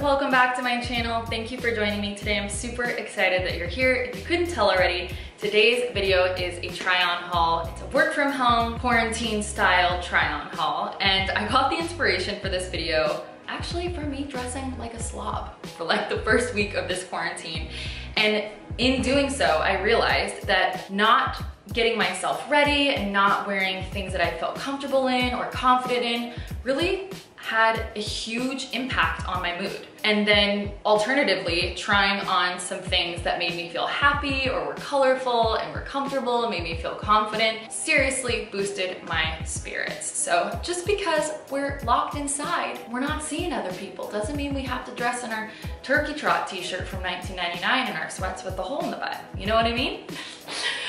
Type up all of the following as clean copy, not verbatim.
welcome back to my channel. Thank you for joining me today. I'm super excited that you're here. If you couldn't tell already, today's video is a try-on haul. It's a work from home, quarantine style try-on haul. And I got the inspiration for this video actually from me dressing like a slob for like the first week of this quarantine. And in doing so, I realized that not getting myself ready and not wearing things that I felt comfortable in or confident in really had a huge impact on my mood. And then alternatively, trying on some things that made me feel happy or were colorful and were comfortable, made me feel confident, seriously boosted my spirits. So just because we're locked inside, we're not seeing other people, doesn't mean we have to dress in our Turkey Trot t-shirt from 1999 and our sweats with the hole in the butt. You know what I mean?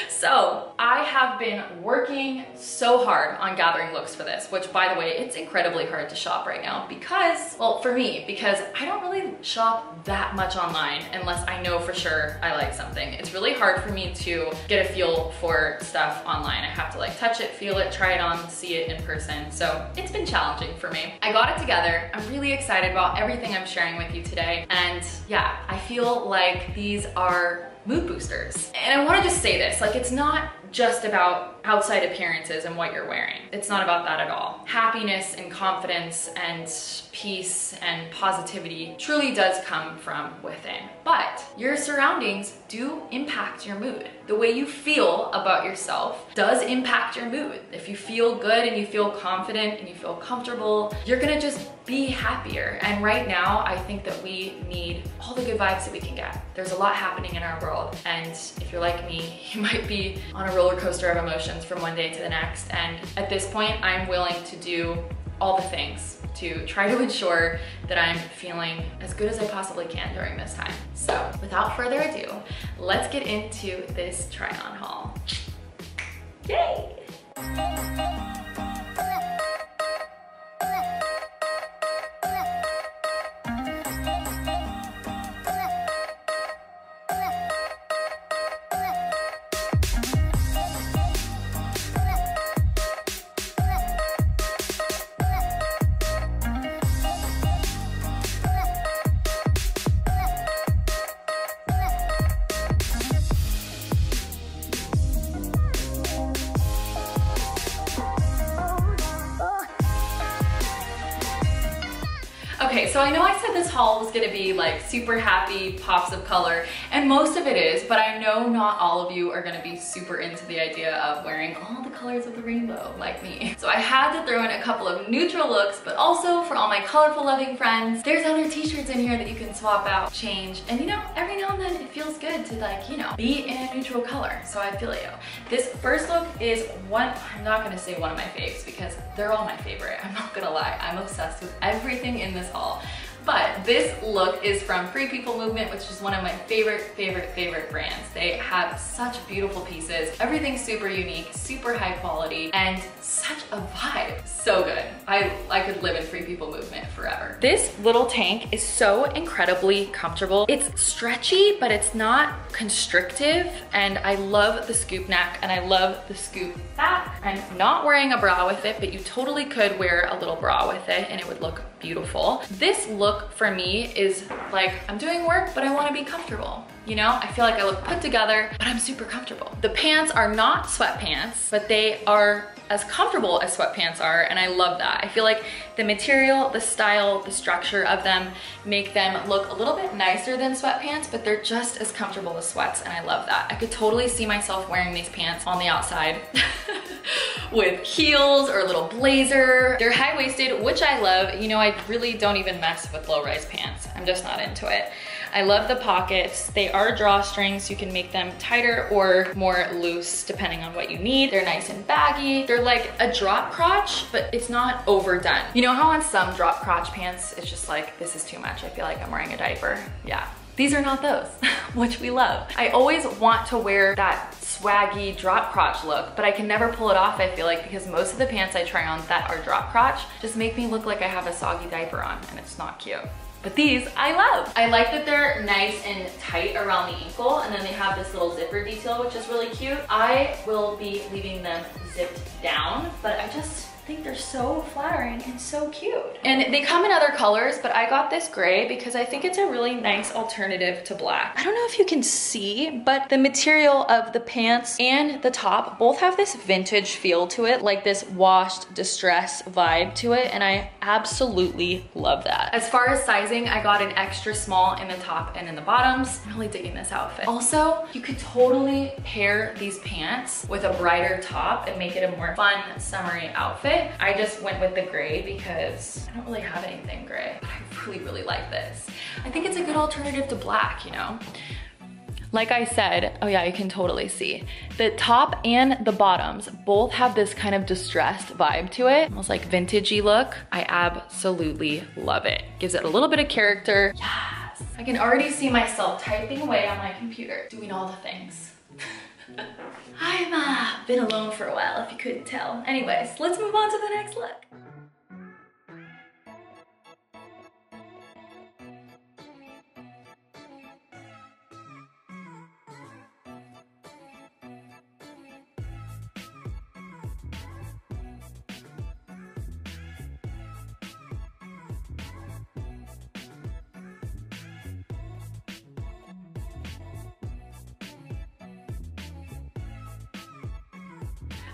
So I have been working so hard on gathering looks for this, which by the way, it's incredibly hard to shop right now because, well, for me, because I don't really shop that much online unless I know for sure I like something. It's really hard for me to get a feel for stuff online. I have to like touch it, feel it, try it on, see it in person. So it's been challenging for me. I got it together. I'm really excited about everything I'm sharing with you today. And yeah, I feel like these are mood boosters. And I want to just say this, like, it's not just about outside appearances and what you're wearing. It's not about that at all. Happiness and confidence and peace and positivity truly does come from within. But your surroundings do impact your mood. The way you feel about yourself does impact your mood. If you feel good and you feel confident and you feel comfortable, you're gonna just be happier. And right now, I think that we need all the good vibes that we can get. There's a lot happening in our world. And if you're like me, you might be on a roller coaster of emotions from one day to the next. And at this point, I'm willing to do all the things to try to ensure that I'm feeling as good as I possibly can during this time. So without further ado, let's get into this try-on haul. Yay! Okay, so I know I said this haul was gonna be like super happy, pops of color, and most of it is, but I know not all of you are gonna be super into the idea of wearing all the colors of the rainbow like me. So I had to throw in a couple of neutral looks, but also for all my colorful loving friends, there's other t-shirts in here that you can swap out, change, and you know, every now and then it feels good to like, you know, be in a neutral color, so I feel you. This first look is one, I'm not gonna say one of my faves because they're all my favorite, I'm not gonna lie. I'm obsessed with everything in this haul. But this look is from Free People Movement, which is one of my favorite brands. They have such beautiful pieces. Everything's super unique, super high quality, and such a vibe. So good. I could live in Free People Movement forever. This little tank is so incredibly comfortable. It's stretchy, but it's not constrictive. And I love the scoop neck and I love the scoop back. I'm not wearing a bra with it, but you totally could wear a little bra with it and it would look beautiful. This look for me is like, I'm doing work, but I want to be comfortable. You know, I feel like I look put together, but I'm super comfortable. The pants are not sweatpants, but they are as comfortable as sweatpants are, and I love that. I feel like the material, the style, the structure of them make them look a little bit nicer than sweatpants, but they're just as comfortable as sweats, and I love that. I could totally see myself wearing these pants on the outside with heels or a little blazer. They're high-waisted, which I love. You know, I really don't even mess with low-rise pants. I'm just not into it. I love the pockets. They are drawstrings. You can make them tighter or more loose depending on what you need. They're nice and baggy. They're like a drop crotch, but it's not overdone. You know how on some drop crotch pants, it's just like, this is too much. I feel like I'm wearing a diaper. Yeah. These are not those, which we love. I always want to wear that swaggy drop crotch look, but I can never pull it off, I feel like, because most of the pants I try on that are drop crotch just make me look like I have a soggy diaper on, and it's not cute. But these I love. I like that they're nice and tight around the ankle, and then they have this little zipper detail, which is really cute. I will be leaving them zipped down, but I just think they're so flattering and so cute. And they come in other colors, but I got this gray because I think it's a really nice alternative to black. I don't know if you can see, but the material of the pants and the top both have this vintage feel to it, like this washed distress vibe to it, and I absolutely love that. As far as sizing, I got an extra small in the top and in the bottoms. I'm really digging this outfit. Also, you could totally pair these pants with a brighter top and make it a more fun summery outfit. I just went with the gray because I don't really have anything gray, but I really like this. I think it's a good alternative to black, you know? Like I said, oh yeah, you can totally see. The top and the bottoms both have this kind of distressed vibe to it, almost like vintagey look. I absolutely love it. Gives it a little bit of character. Yes. I can already see myself typing away on my computer, doing all the things. I've been alone for a while, if you couldn't tell. Anyways, let's move on to the next look.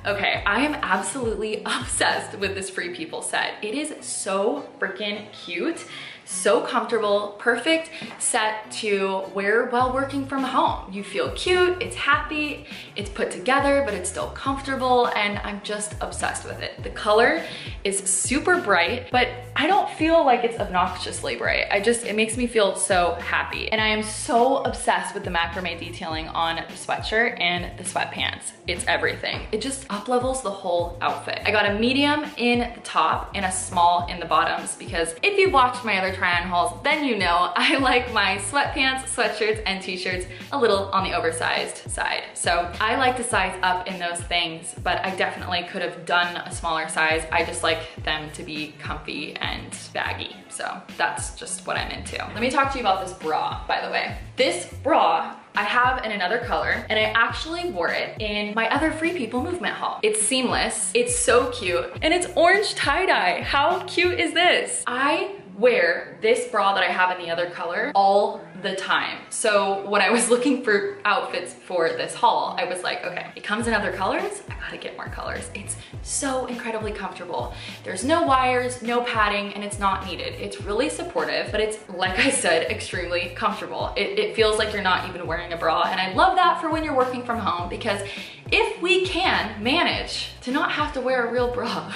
Okay, I am absolutely obsessed with this Free People set. It is so freaking cute, so comfortable, perfect set to wear while working from home. You feel cute, it's happy, it's put together, but it's still comfortable, and I'm just obsessed with it. The color is super bright, but I don't feel like it's obnoxiously bright. It makes me feel so happy. And I am so obsessed with the macrame detailing on the sweatshirt and the sweatpants. It's everything. It just up-levels the whole outfit. I got a medium in the top and a small in the bottoms because if you've watched my other try-on hauls, then you know I like my sweatpants, sweatshirts, and t-shirts a little on the oversized side. So I like to size up in those things, but I definitely could have done a smaller size. I just like them to be comfy and baggy. So that's just what I'm into. Let me talk to you about this bra, by the way. This bra I have in another color, and I actually wore it in my other Free People Movement haul. It's seamless, it's so cute, and it's orange tie-dye. How cute is this? I wear this bra that I have in the other color all the time. So when I was looking for outfits for this haul, I was like, okay, it comes in other colors, I gotta get more colors. It's so incredibly comfortable. There's no wires, no padding, and it's not needed. It's really supportive, but it's, like I said, extremely comfortable. It feels like you're not even wearing a bra, and I love that for when you're working from home, because if we can manage to not have to wear a real bra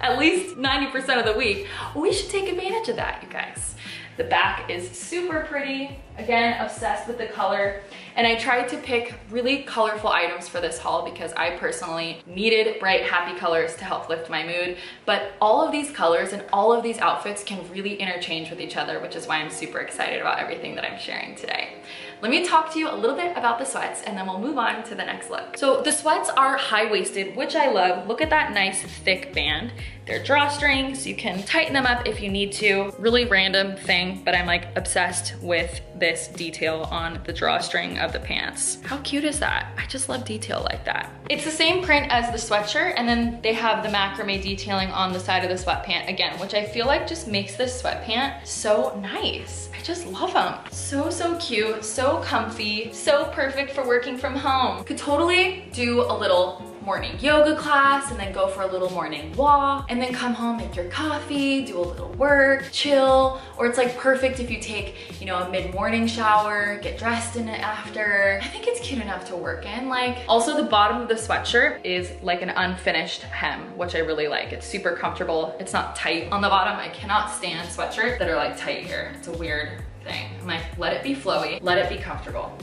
at least 90% of the week, we should take advantage of that, you guys. The back is super pretty. Again, obsessed with the color. And I tried to pick really colorful items for this haul because I personally needed bright, happy colors to help lift my mood. But all of these colors and all of these outfits can really interchange with each other, which is why I'm super excited about everything that I'm sharing today. Let me talk to you a little bit about the sweats and then we'll move on to the next look. So the sweats are high-waisted, which I love. Look at that nice thick band. They're drawstrings, you can tighten them up if you need to. Really random thing, but I'm like obsessed with this detail on the drawstring of the pants. How cute is that? I just love detail like that. It's the same print as the sweatshirt, and then they have the macrame detailing on the side of the sweatpant again, which I feel like just makes this sweatpant so nice. I just love them. So cute, so comfy, so perfect for working from home. Could totally do a little morning yoga class and then go for a little morning walk and then come home, make your coffee, do a little work, chill. Or it's like perfect if you take, you know, a mid-morning shower, get dressed in it after. I think it's cute enough to work in. Like, also the bottom of the sweatshirt is like an unfinished hem, which I really like. It's super comfortable. It's not tight on the bottom. I cannot stand sweatshirts that are like tight here. It's a weird thing. I'm like, let it be flowy, let it be comfortable.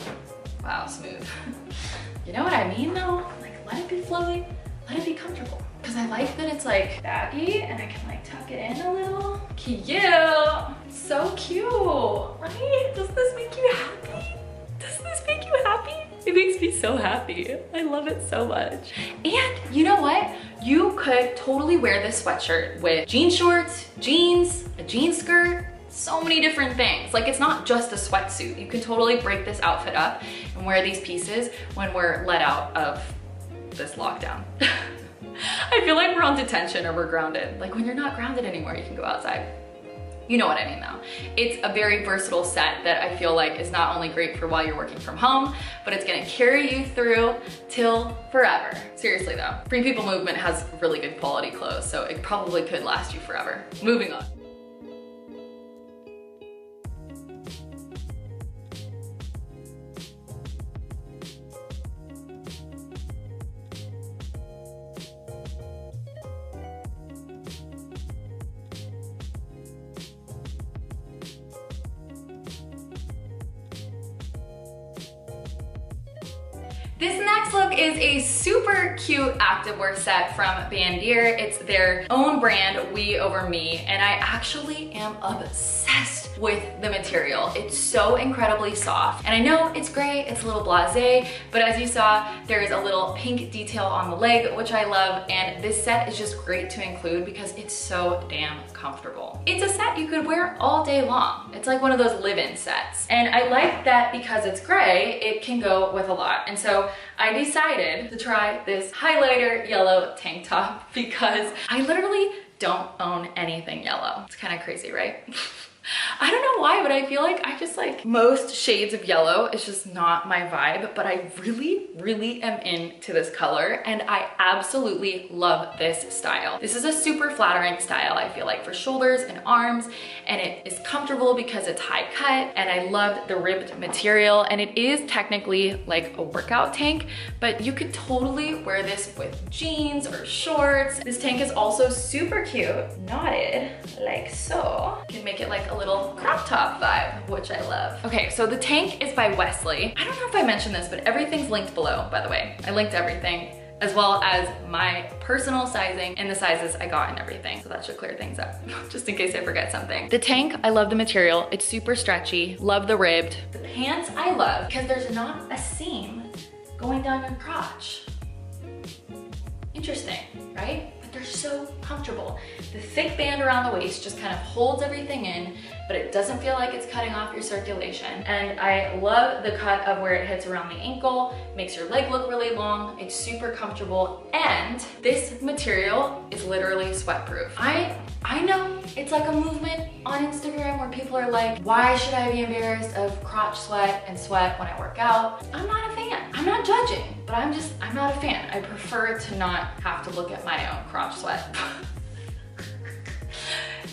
Wow, smooth. You know what I mean though? Let it be flowy, let it be comfortable. Because I like that it's like baggy and I can like tuck it in a little. Cute, it's so cute, right? Does this make you happy? Does this make you happy? It makes me so happy. I love it so much. And you know what? You could totally wear this sweatshirt with jean shorts, jeans, a jean skirt, so many different things. Like, it's not just a sweatsuit. You can totally break this outfit up and wear these pieces when we're let out of this lockdown. I feel like we're on detention or we're grounded. Like when you're not grounded anymore, you can go outside. You know what I mean though. It's a very versatile set that I feel like is not only great for while you're working from home, but it's gonna carry you through till forever. Seriously though, Free People Movement has really good quality clothes, so it probably could last you forever. Moving on. This next look is a super cute activewear set from Bandier. It's their own brand, We Over Me, and I actually am obsessed with the material. It's so incredibly soft. And I know it's gray, it's a little blasé, but as you saw, there is a little pink detail on the leg, which I love, and this set is just great to include because it's so damn comfortable. It's a set you could wear all day long. It's like one of those live-in sets. And I like that because it's gray, it can go with a lot. And so I decided to try this highlighter yellow tank top because I literally don't own anything yellow. It's kind of crazy, right? I don't know why, but I feel like I just like most shades of yellow. It's just not my vibe, but I really, really am into this color and I absolutely love this style. This is a super flattering style, I feel like, for shoulders and arms, and it is comfortable because it's high cut, and I love the ribbed material, and it is technically like a workout tank, but you could totally wear this with jeans or shorts. This tank is also super cute, knotted like so. You can make it like a little crop top vibe, which I love. Okay, so the tank is by Wesley. I don't know if I mentioned this, but everything's linked below, by the way. I linked everything, as well as my personal sizing and the sizes I got and everything. So that should clear things up, just in case I forget something. The tank, I love the material. It's super stretchy, love the ribbed. The pants I love, because there's not a seam going down your crotch. Interesting, right? They're so comfortable. The thick band around the waist just kind of holds everything in, but it doesn't feel like it's cutting off your circulation. And I love the cut of where it hits around the ankle, makes your leg look really long. It's super comfortable. And this material is literally sweatproof. I know it's like a movement on Instagram where people are like, why should I be embarrassed of crotch sweat and sweat when I work out? I'm not a fan. I'm not judging, but I'm not a fan. I prefer to not have to look at my own crotch sweat.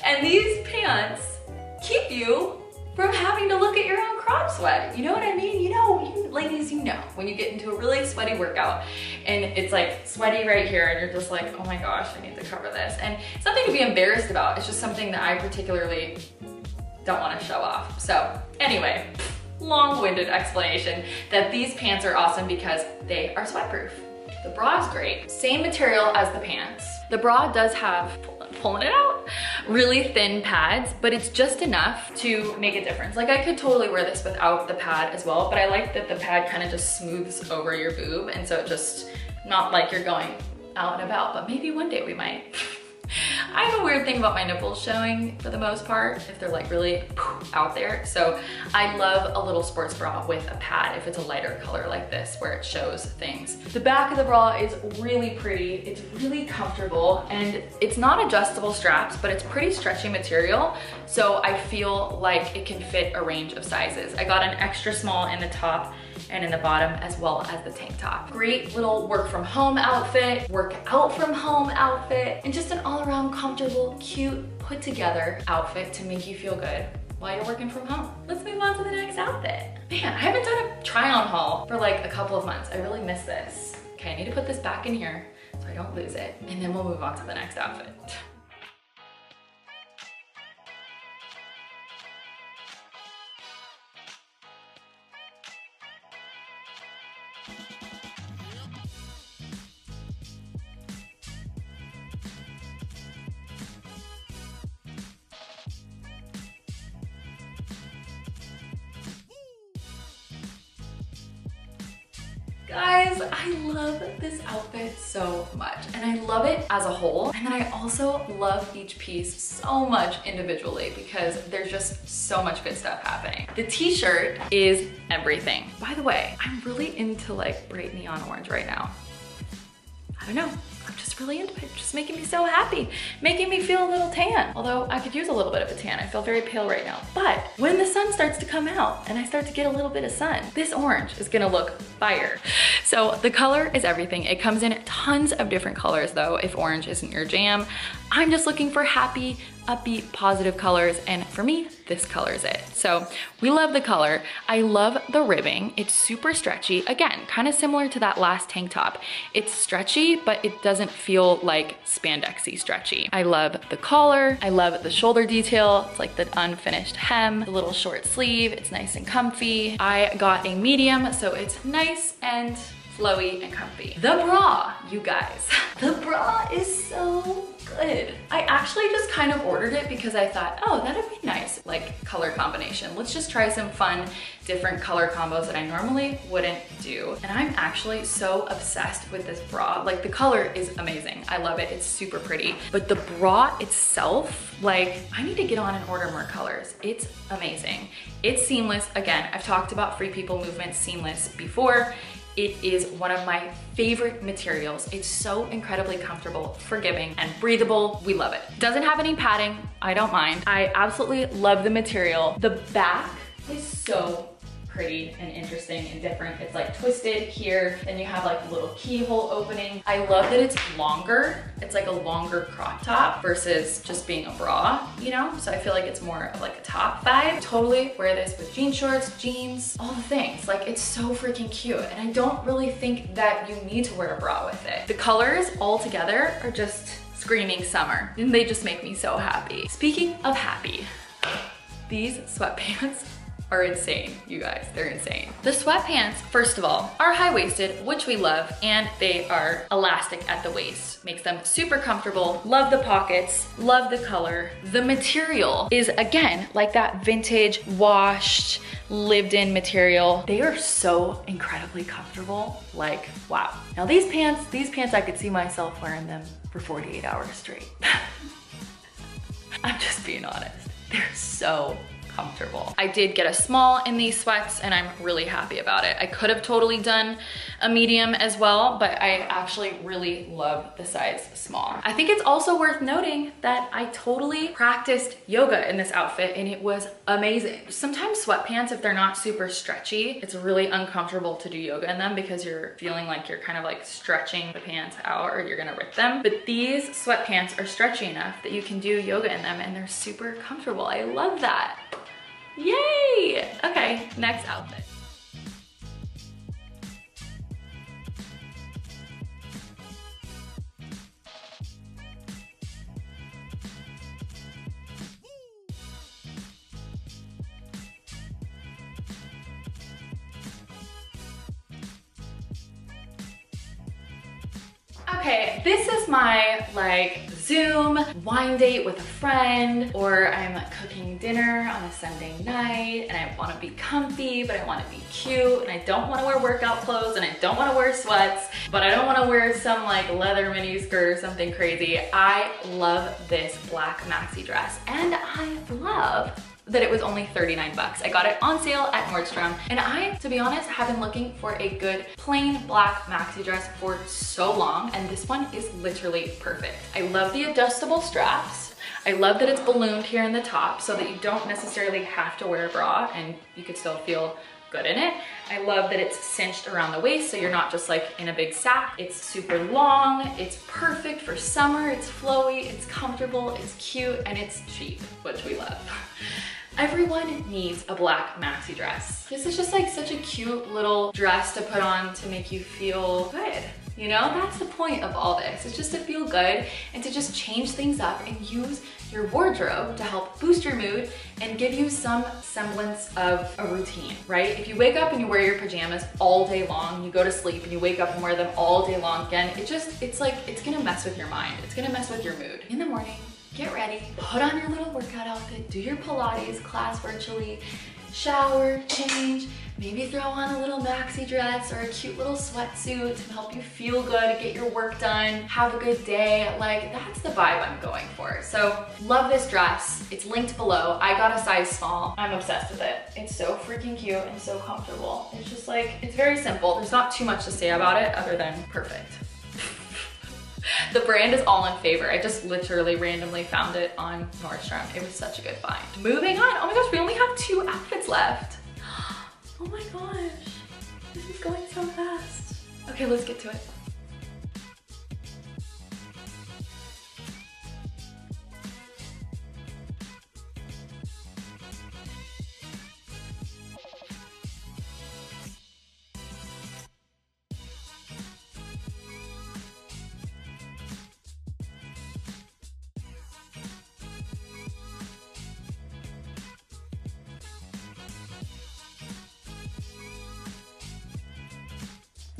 And these pants keep you from having to look at your own crotch sweat. You know what I mean? You know, you ladies, you know, when you get into a really sweaty workout and it's like sweaty right here and you're just like, oh my gosh, I need to cover this. And it's nothing to be embarrassed about. It's just something that I particularly don't want to show off. So anyway, long-winded explanation that these pants are awesome because they are sweatproof. The bra is great, same material as the pants. The bra does have, pulling it out, really thin pads, but it's just enough to make a difference. Like I could totally wear this without the pad as well, but I like that the pad kind of just smooths over your boob, and so it just, not like you're going out and about, but maybe one day we might. I have a weird thing about my nipples showing for the most part, if they're like really out there. So I love a little sports bra with a pad if it's a lighter color like this where it shows things. The back of the bra is really pretty. It's really comfortable and it's not adjustable straps, but it's pretty stretchy material. So I feel like it can fit a range of sizes. I got an extra small in the top and in the bottom as well as the tank top. Great little work from home outfit, work out from home outfit, and just an all around comfortable, cute, put together outfit to make you feel good while you're working from home. Let's move on to the next outfit. Man, I haven't done a try on haul for like a couple of months. I really miss this. Okay, I need to put this back in here so I don't lose it, and then we'll move on to the next outfit. Guys, I love this outfit so much, and I love it as a whole, and then I also love each piece so much individually because there's just so much good stuff happening. The t-shirt is everything. By the way, I'm really into like bright neon orange right now. I don't know, I'm just really into it. It's just making me so happy, making me feel a little tan. Although I could use a little bit of a tan. I feel very pale right now. But when the sun starts to come out and I start to get a little bit of sun, this orange is gonna look fire. So the color is everything. It comes in tons of different colors though, if orange isn't your jam. I'm just looking for happy, upbeat, positive colors, and for me, this color's it. So we love the color. I love the ribbing. It's super stretchy. Again, kind of similar to that last tank top. It's stretchy, but it doesn't feel like spandexy stretchy. I love the collar. I love the shoulder detail. It's like the unfinished hem, the little short sleeve. It's nice and comfy. I got a medium, so it's nice and flowy and comfy. The bra, you guys. The bra is so good. I actually just kind of ordered it because I thought, oh, that'd be nice, like color combination. Let's just try some fun, different color combos that I normally wouldn't do. And I'm actually so obsessed with this bra. Like the color is amazing. I love it. It's super pretty. But the bra itself, like I need to get on and order more colors. It's amazing. It's seamless. Again, I've talked about Free People Movement seamless before. It is one of my favorite materials. It's so incredibly comfortable, forgiving, and breathable. We love it. Doesn't have any padding. I don't mind. I absolutely love the material. The back is so pretty and interesting and different. It's like twisted here, then you have like a little keyhole opening. I love that it's longer. It's like a longer crop top versus just being a bra, you know? So I feel like it's more of like a top vibe. Totally wear this with jean shorts, jeans, all the things. Like it's so freaking cute. And I don't really think that you need to wear a bra with it. The colors all together are just screaming summer, and they just make me so happy. Speaking of happy, these sweatpants are insane, you guys, they're insane. The sweatpants, first of all, are high-waisted, which we love, and they are elastic at the waist. Makes them super comfortable, love the pockets, love the color. The material is, again, like that vintage, washed, lived-in material. They are so incredibly comfortable, like, wow. Now these pants, I could see myself wearing them for 48 hours straight. I'm just being honest, they're so comfortable. I did get a small in these sweats and I'm really happy about it. I could have totally done a medium as well, but I actually really love the size small. I think it's also worth noting that I totally practiced yoga in this outfit and it was amazing. Sometimes sweatpants, if they're not super stretchy, it's really uncomfortable to do yoga in them because you're feeling like you're kind of like stretching the pants out or you're gonna rip them. But these sweatpants are stretchy enough that you can do yoga in them and they're super comfortable. I love that. Yay! Okay, next outfit. Okay, this is my like Zoom wine date with a friend, or I'm cooking dinner on a Sunday night and I want to be comfy but I want to be cute and I don't want to wear workout clothes and I don't want to wear sweats but I don't want to wear some like leather mini skirt or something crazy. I love this black maxi dress and I love that it was only 39 bucks. I got it on sale at Nordstrom and I, to be honest, have been looking for a good plain black maxi dress for so long and this one is literally perfect. I love the adjustable straps. I love that it's ballooned here in the top so that you don't necessarily have to wear a bra and you could still feel good in it. I love that it's cinched around the waist so you're not just like in a big sack. It's super long, it's perfect for summer, it's flowy, it's comfortable, it's cute, and it's cheap, which we love. Everyone needs a black maxi dress. This is just like such a cute little dress to put on to make you feel good. You know, that's the point of all this. It's just to feel good and to just change things up and use your wardrobe to help boost your mood and give you some semblance of a routine, right? If you wake up and you wear your pajamas all day long, you go to sleep and you wake up and wear them all day long again, it's like, it's gonna mess with your mind. It's gonna mess with your mood. In the morning, get ready, put on your little workout outfit, do your Pilates class virtually, shower, change, maybe throw on a little maxi dress or a cute little sweatsuit to help you feel good, get your work done, have a good day. Like, that's the vibe I'm going for. So, love this dress. It's linked below. I got a size small. I'm obsessed with it. It's so freaking cute and so comfortable. It's just like, it's very simple. There's not too much to say about it other than perfect. The brand is All in Favor. I just literally randomly found it on Nordstrom. It was such a good find. Moving on. Oh my gosh, we only have 2 outfits left. Oh my gosh, this is going so fast. Okay, let's get to it.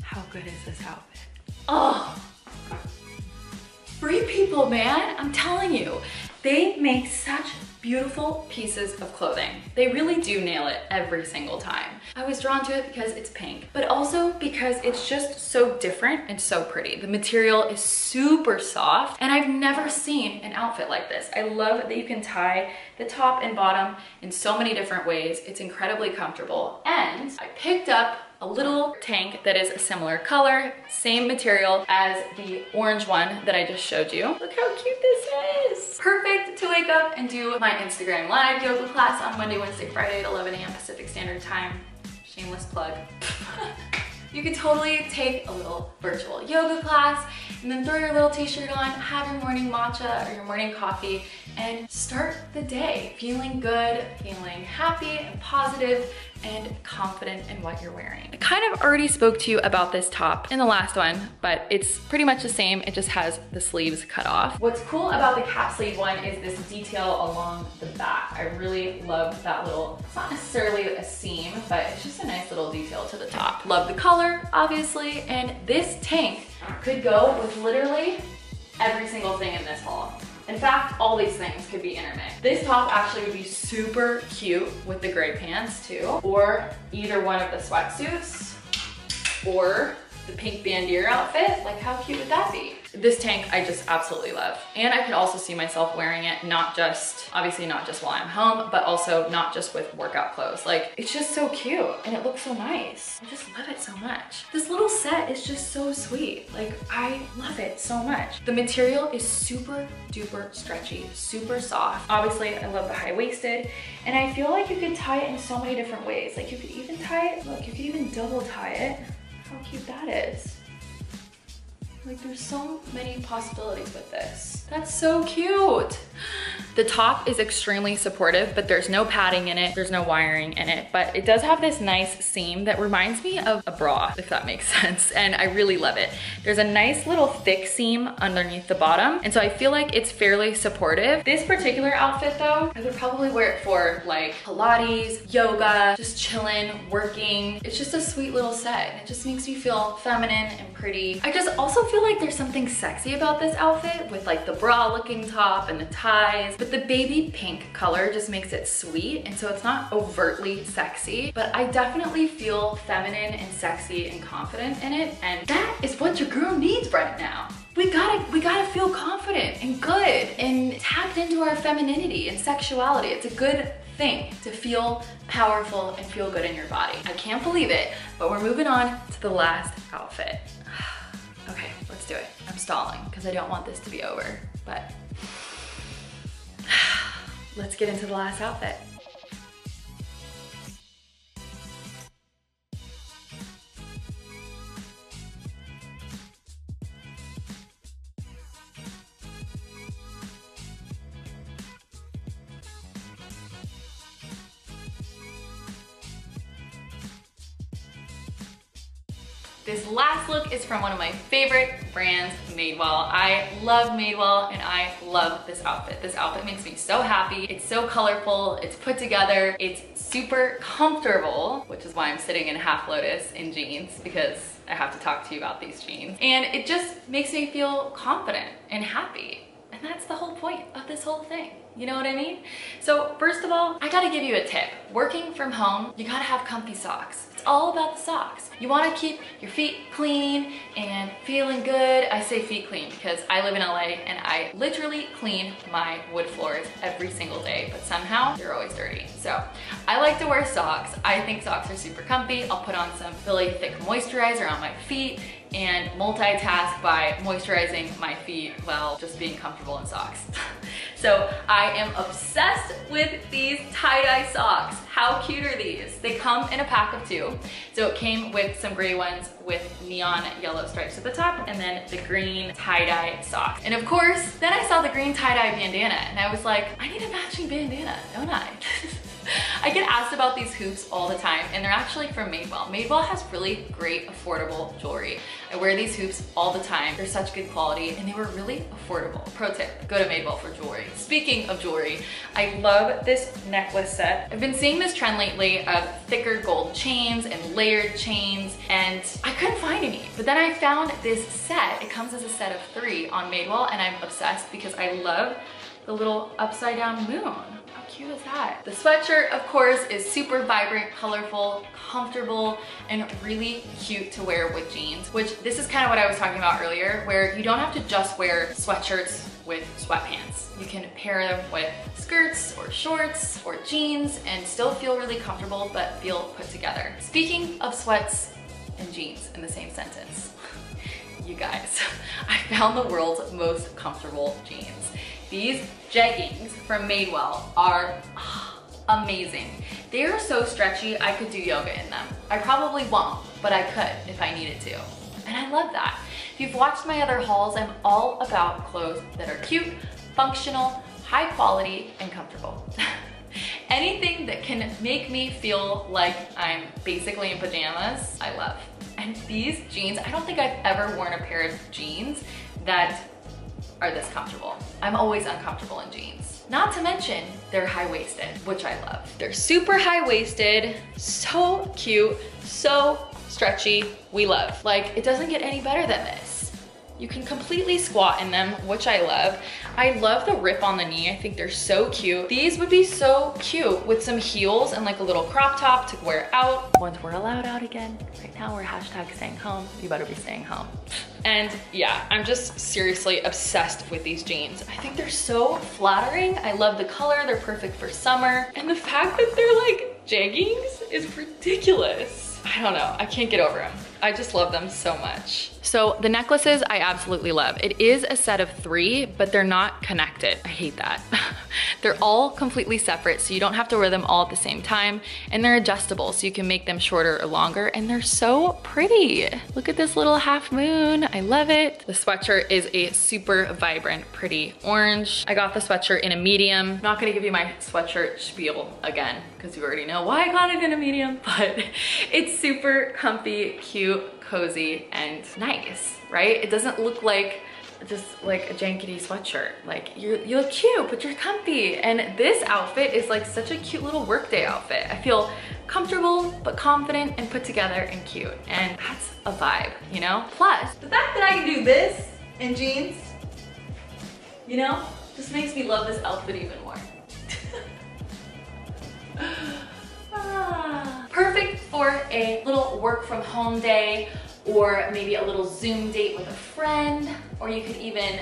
How good is this outfit? Oh, Free People, man, I'm telling you. They make such beautiful pieces of clothing. They really do nail it every single time. I was drawn to it because it's pink, but also because it's just so different and so pretty. The material is super soft, and I've never seen an outfit like this. I love that you can tie the top and bottom in so many different ways. It's incredibly comfortable, and I picked up a little tank that is a similar color, same material as the orange one that I just showed you. Look how cute this is. Perfect to wake up and do my Instagram live yoga class on Monday, Wednesday, Friday at 11 AM Pacific Standard Time. Shameless plug. You could totally take a little virtual yoga class and then throw your little t-shirt on, have your morning matcha or your morning coffee, and start the day feeling good, feeling happy and positive and confident in what you're wearing. I kind of already spoke to you about this top in the last one, but it's pretty much the same. It just has the sleeves cut off. What's cool about the cap sleeve one is this detail along the back. I really love that little, it's not necessarily a seam, but it's just a nice little detail to the top. Love the color, obviously, and this tank could go with literally every single thing in this haul. In fact, all these things could be intermixed. This top actually would be super cute with the gray pants too, or either one of the sweatsuits, or the pink Bandier outfit. Like, how cute would that be? This tank I just absolutely love. And I could also see myself wearing it, not just, obviously not just while I'm home, but also not just with workout clothes. Like, it's just so cute and it looks so nice. I just love it so much. This little set is just so sweet. Like, I love it so much. The material is super duper stretchy, super soft. Obviously, I love the high-waisted, and I feel like you could tie it in so many different ways. Like, you could even tie it, look, you could even double tie it. How cute that is. Like, there's so many possibilities with this. That's so cute. The top is extremely supportive, but there's no padding in it. There's no wiring in it, but it does have this nice seam that reminds me of a bra, if that makes sense. And I really love it. There's a nice little thick seam underneath the bottom. And so I feel like it's fairly supportive. This particular outfit though, I would probably wear it for like Pilates, yoga, just chilling, working. It's just a sweet little set. And it just makes me feel feminine and pretty. I just also feel like there's something sexy about this outfit with like the bra looking top and the ties, but the baby pink color just makes it sweet, and so it's not overtly sexy, but I definitely feel feminine and sexy and confident in it, and that is what your girl needs right now. We gotta feel confident and good and tapped into our femininity and sexuality. It's a good thing to feel powerful and feel good in your body. I can't believe it, but we're moving on to the last outfit. Okay, let's do it. I'm stalling because I don't want this to be over, but let's get into the last outfit. This last look is from one of my favorite brands, Madewell. I love Madewell and I love this outfit. This outfit makes me so happy. It's so colorful, it's put together, it's super comfortable, which is why I'm sitting in half lotus in jeans, because I have to talk to you about these jeans. And it just makes me feel confident and happy. And that's the whole point of this whole thing. You know what I mean? So first of all, I gotta give you a tip. Working from home, you gotta have comfy socks. It's all about the socks. You wanna keep your feet clean and feeling good. I say feet clean because I live in LA and I literally clean my wood floors every single day, but somehow they're always dirty. So I like to wear socks. I think socks are super comfy. I'll put on some really thick moisturizer on my feet and multitask by moisturizing my feet while just being comfortable in socks. So I am obsessed with these tie-dye socks. How cute are these? They come in a pack of 2. So it came with some gray ones with neon yellow stripes at the top and then the green tie-dye socks. And of course, then I saw the green tie-dye bandana and I was like, I need a matching bandana, don't I? I get asked about these hoops all the time and they're actually from Madewell. Madewell has really great affordable jewelry. I wear these hoops all the time. They're such good quality and they were really affordable. Pro tip, go to Madewell for jewelry. Speaking of jewelry, I love this necklace set. I've been seeing this trend lately of thicker gold chains and layered chains and I couldn't find any. But then I found this set. It comes as a set of 3 on Madewell and I'm obsessed because I love the little upside down moon. How cute is that? The sweatshirt, of course, is super vibrant, colorful, comfortable, and really cute to wear with jeans, which this is kind of what I was talking about earlier, where you don't have to just wear sweatshirts with sweatpants. You can pair them with skirts or shorts or jeans and still feel really comfortable, but feel put together. Speaking of sweats and jeans in the same sentence, you guys, I found the world's most comfortable jeans. These jeggings from Madewell are amazing. They are so stretchy, I could do yoga in them. I probably won't, but I could if I needed to. And I love that. If you've watched my other hauls, I'm all about clothes that are cute, functional, high quality, and comfortable. Anything that can make me feel like I'm basically in pajamas, I love. And these jeans, I don't think I've ever worn a pair of jeans that are this comfortable. I'm always uncomfortable in jeans. Not to mention, they're high-waisted, which I love. They're super high-waisted, so cute, so stretchy, we love. Like, it doesn't get any better than this. You can completely squat in them, which I love. I love the rip on the knee. I think they're so cute. These would be so cute with some heels and like a little crop top to wear out. Once we're allowed out again, right now we're hashtag staying home. You better be staying home. And yeah, I'm just seriously obsessed with these jeans. I think they're so flattering. I love the color. They're perfect for summer. And the fact that they're like jeggings is ridiculous. I don't know. I can't get over them. I just love them so much. So the necklaces I absolutely love. It is a set of 3, but they're not connected. I hate that. They're all completely separate, so you don't have to wear them all at the same time. And they're adjustable, so you can make them shorter or longer. And they're so pretty. Look at this little half moon. I love it. The sweatshirt is a super vibrant, pretty orange. I got the sweatshirt in a medium. I'm not gonna give you my sweatshirt spiel again, because you already know why I got it in a medium, but it's super comfy, cute, cozy, and nice, right? It doesn't look like just like a jankety sweatshirt. Like you look cute, but you're comfy. And this outfit is like such a cute little workday outfit. I feel comfortable, but confident and put together and cute. And that's a vibe, you know? Plus, the fact that I can do this in jeans, you know, just makes me love this outfit even more. Perfect for a little work from home day, or maybe a little Zoom date with a friend, or you could even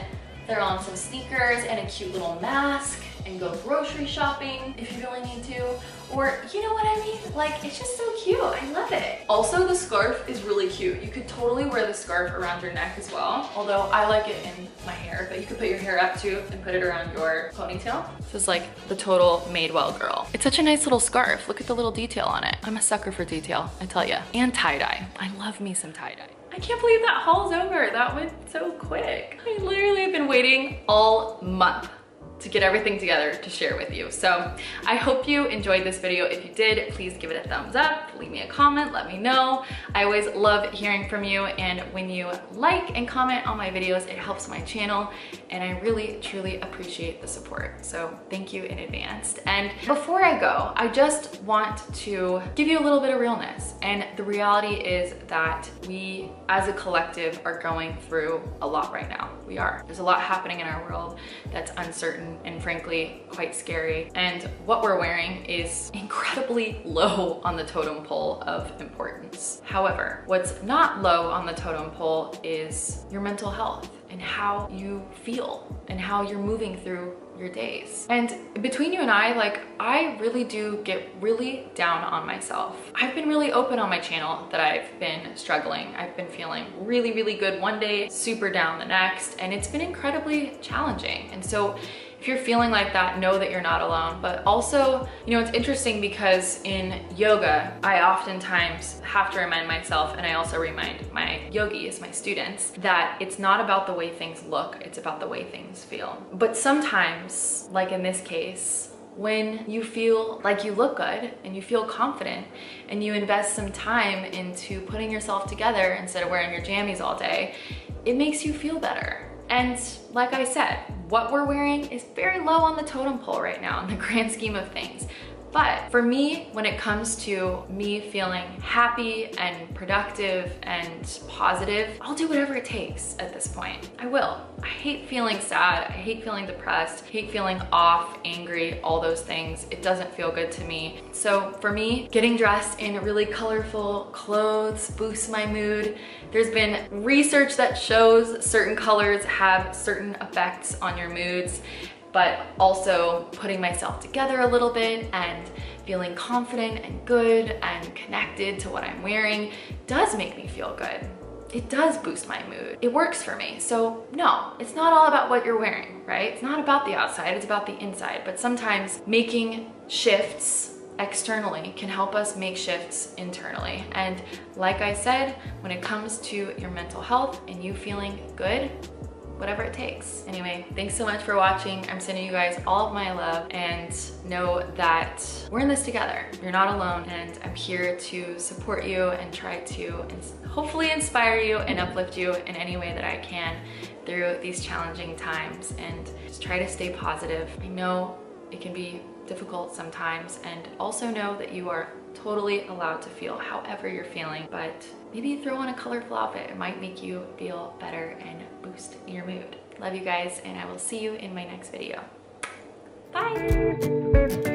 throw on some sneakers and a cute little mask and go grocery shopping if you really need to, or you know what I mean? Like, it's just so cute, I love it. Also, the scarf is really cute. You could totally wear the scarf around your neck as well, although I like it in my hair, but you could put your hair up too and put it around your ponytail. This is like the total Madewell girl. It's such a nice little scarf. Look at the little detail on it. I'm a sucker for detail, I tell ya. And tie-dye, I love me some tie-dye. I can't believe that haul's over, that went so quick. I literally have been waiting all month to get everything together to share with you. So I hope you enjoyed this video. If you did, please give it a thumbs up. leave me a comment, let me know. I always love hearing from you, and when you like and comment on my videos, it helps my channel, and I really truly appreciate the support. So thank you in advance. And before I go, I just want to give you a little bit of realness, and the reality is that we as a collective are going through a lot right now. We are. There's a lot happening in our world that's uncertain and frankly quite scary, and what we're wearing is incredibly low on the totem pole of importance. However, what's not low on the totem pole is your mental health and how you feel and how you're moving through your days. And between you and I, like, I really do get really down on myself. I've been really open on my channel that I've been struggling. I've been feeling really, really good one day, super down the next, and it's been incredibly challenging. And so if you're feeling like that, know that you're not alone. But also, you know, it's interesting because in yoga, I oftentimes have to remind myself, and I also remind my yogis, my students, that it's not about the way things look, it's about the way things feel. But sometimes, like in this case, when you feel like you look good and you feel confident and you invest some time into putting yourself together instead of wearing your jammies all day, it makes you feel better. And like I said, what we're wearing is very low on the totem pole right now in the grand scheme of things. But for me, when it comes to me feeling happy and productive and positive, I'll do whatever it takes at this point. I will. I hate feeling sad. I hate feeling depressed. I hate feeling off, angry, all those things. It doesn't feel good to me. So for me, getting dressed in really colorful clothes boosts my mood. There's been research that shows certain colors have certain effects on your moods. But also putting myself together a little bit and feeling confident and good and connected to what I'm wearing does make me feel good. It does boost my mood. It works for me. So no, it's not all about what you're wearing, right? It's not about the outside, it's about the inside. But sometimes making shifts externally can help us make shifts internally. And like I said, when it comes to your mental health and you feeling good, whatever it takes. Anyway, thanks so much for watching. I'm sending you guys all of my love, and know that we're in this together. You're not alone, and I'm here to support you and try to hopefully inspire you and uplift you in any way that I can through these challenging times, and just try to stay positive. I know it can be difficult sometimes, and also know that you are totally allowed to feel however you're feeling, but maybe throw on a colorful outfit. It might make you feel better and boost your mood. Love you guys, and I will see you in my next video. Bye!